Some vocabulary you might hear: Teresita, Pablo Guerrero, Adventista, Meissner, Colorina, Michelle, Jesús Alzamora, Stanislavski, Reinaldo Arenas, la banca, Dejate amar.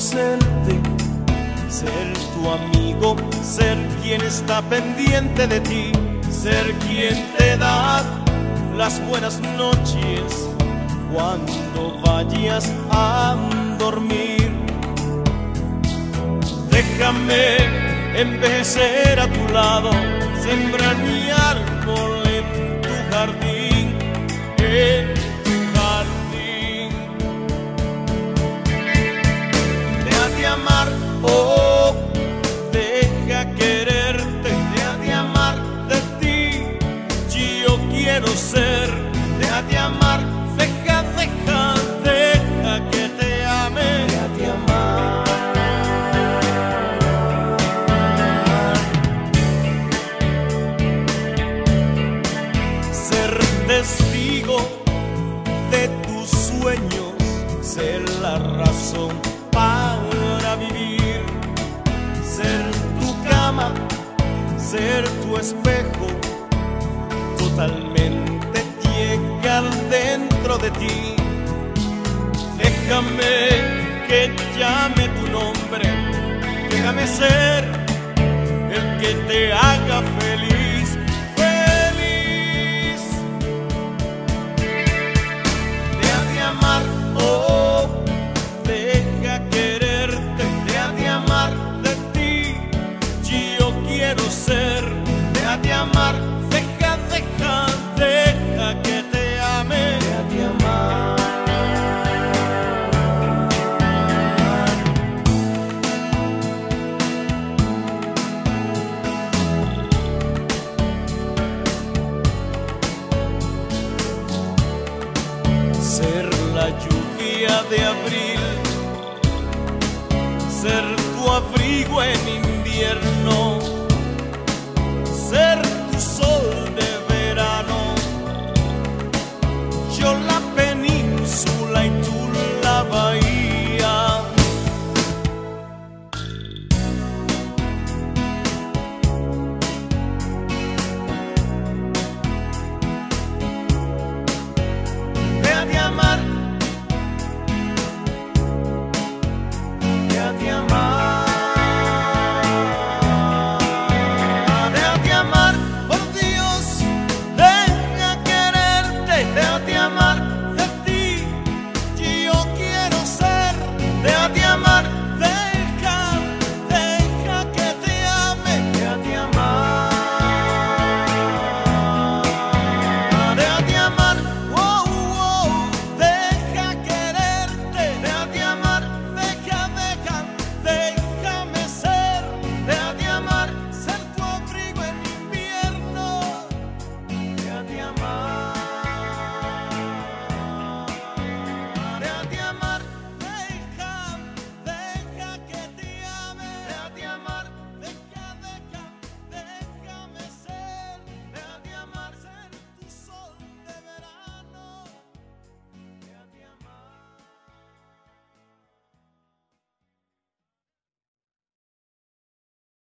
conocerte, ser tu amigo, ser quien está pendiente de ti, ser quien te da las buenas noches cuando vayas a dormir. Déjame envejecer a tu lado, sembrar mi árbol en tu jardín, en tu jardín. Déjate amar, oh, deja quererte, déjate amar de ti, yo quiero ser. Déjate amar, deja, deja, deja que te ame. Déjate amar. Ser testigo de tus sueños, ser la razón para vivir, ser tu cama, ser tu espejo, totalmente llegar dentro de ti. Déjame que llame tu nombre, déjame ser el que te haga feliz. Déjate amar, deja, deja, deja que te ame. Déjate amar. Ser la lluvia de abril, ser tu abrigo en invierno, ser tu sol.